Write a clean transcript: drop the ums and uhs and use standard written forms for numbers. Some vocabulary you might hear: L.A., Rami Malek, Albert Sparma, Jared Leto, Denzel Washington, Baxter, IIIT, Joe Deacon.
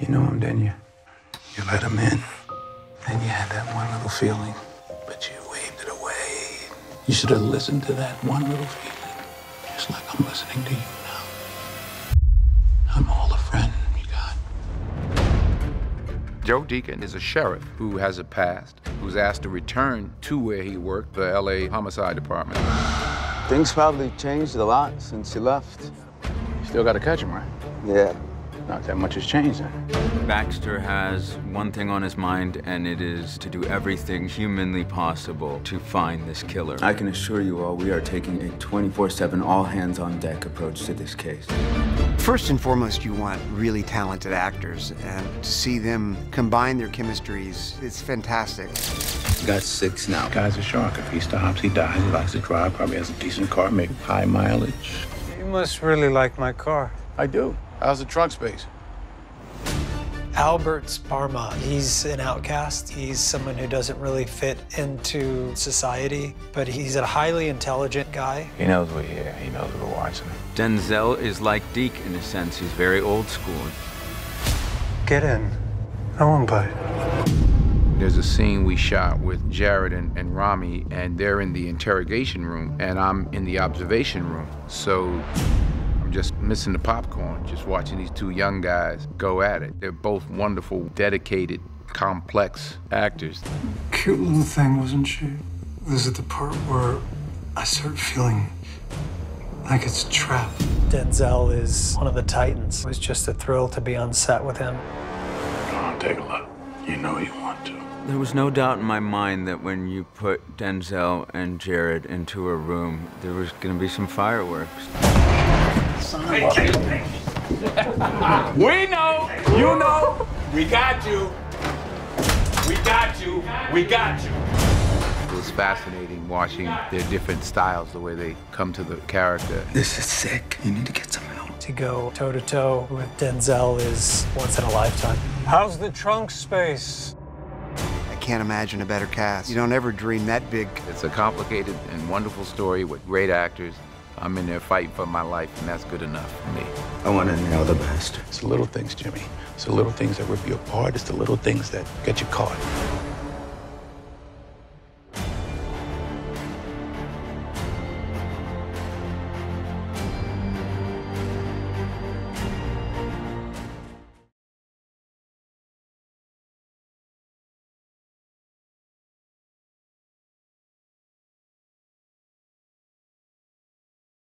You knew him, didn't you? You let him in. And you had that one little feeling, but you waved it away. You should have listened to that one little feeling, just like I'm listening to you now. I'm all the friend you got. Joe Deacon is a sheriff who has a past, who's asked to return to where he worked, the L.A. homicide department. Things probably changed a lot since you left. You still got to catch him, right? Yeah. Not that much has changed then. Baxter has one thing on his mind, and it is to do everything humanly possible to find this killer. I can assure you all we are taking a 24/7 all-hands-on-deck approach to this case. First and foremost, you want really talented actors, and to see them combine their chemistries, it's fantastic. We got 6 now. The guy's a shark. If he stops, he dies. He likes to drive, probably has a decent car, make high mileage. You must really like my car. I do. How's the trunk space? Albert Sparma, he's an outcast. He's someone who doesn't really fit into society, but he's a highly intelligent guy. He knows we're here, he knows we're watching. Denzel is like Deke in a sense. He's very old school. Get in, I won't bite. There's a scene we shot with Jared and Rami, and they're in the interrogation room, and I'm in the observation room, so just missing the popcorn, just watching these two young guys go at it. They're both wonderful, dedicated, complex actors. Cute little thing, wasn't she? This is the part where I start feeling like it's trapped. Denzel is one of the titans. It was just a thrill to be on set with him. Go on, take a look. You know you want to. There was no doubt in my mind that when you put Denzel and Jared into a room, there was gonna be some fireworks. We know, you know, we got you. We got you, we got you. It was fascinating watching their different styles, the way they come to the character. This is sick. You need to get some help. To go toe-to-toe with Denzel is once in a lifetime. How's the trunk space? Can't imagine a better cast. You don't ever dream that big. It's a complicated and wonderful story with great actors. I'm in there fighting for my life, and that's good enough for me. I want to nail the best. It's the little things, Jimmy. It's the little things that rip you apart. It's the little things that get you caught.